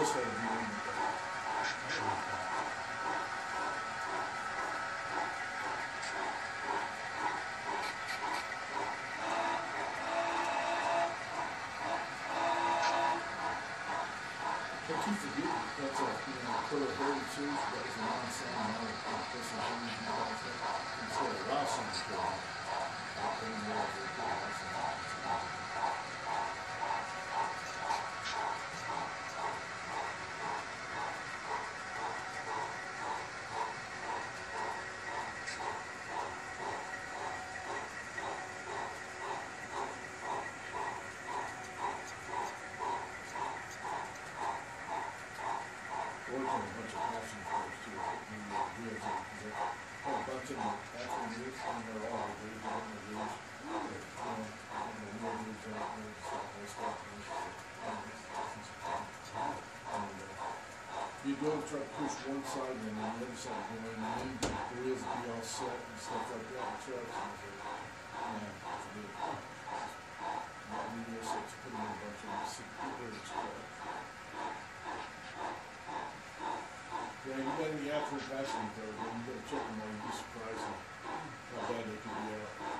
loswerden wollen. But you forget that's a, you know, third series, but it's a non-sound note. That's a huge concept. It's a lot of songs for it. I think more of it than I think. You go and try to push one side and then the other side, you know, and then there is be all set and stuff like that in trucks, and it's like, yeah, it's good. Not in the US, it's putting in a bunch of sick people in trucks. Yeah, you got any actual fashion though, but you gotta check them out, you'd be surprised how bad they could be out.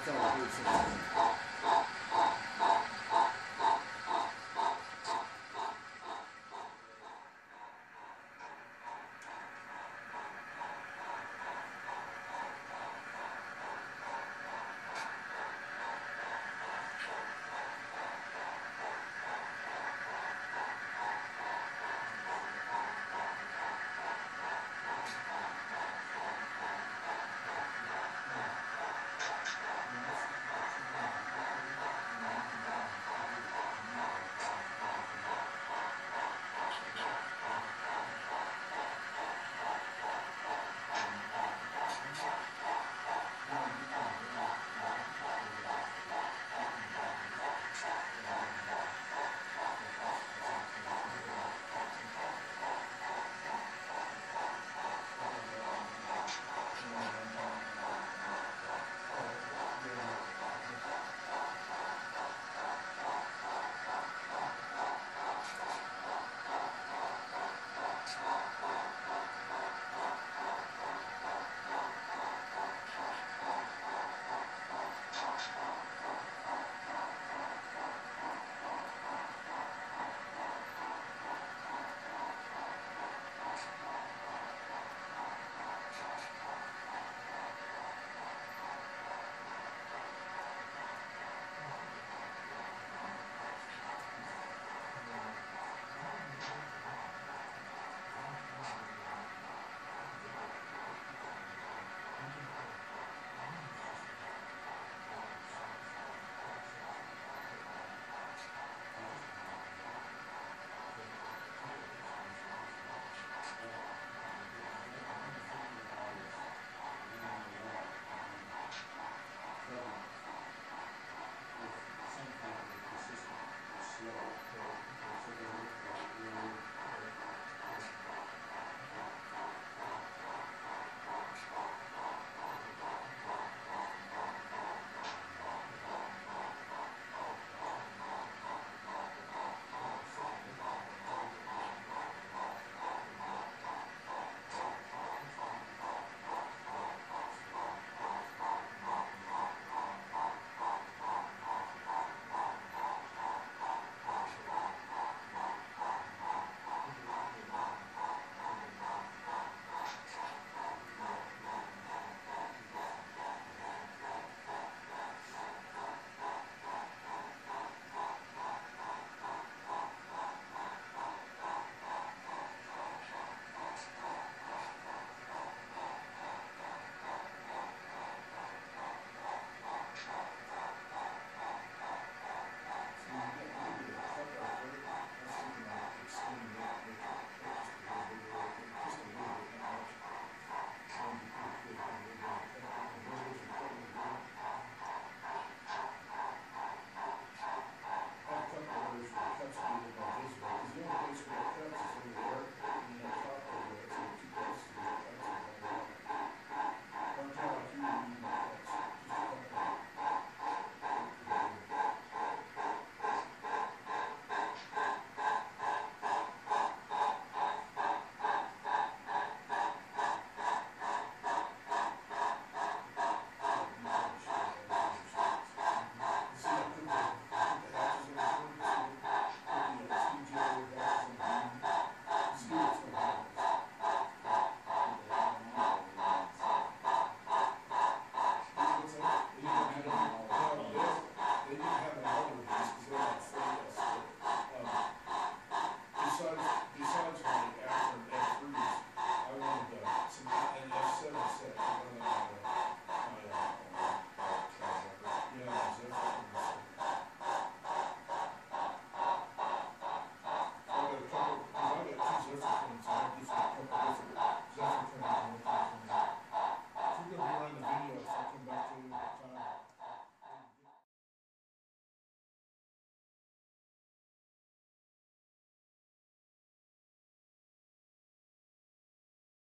I thought it was something.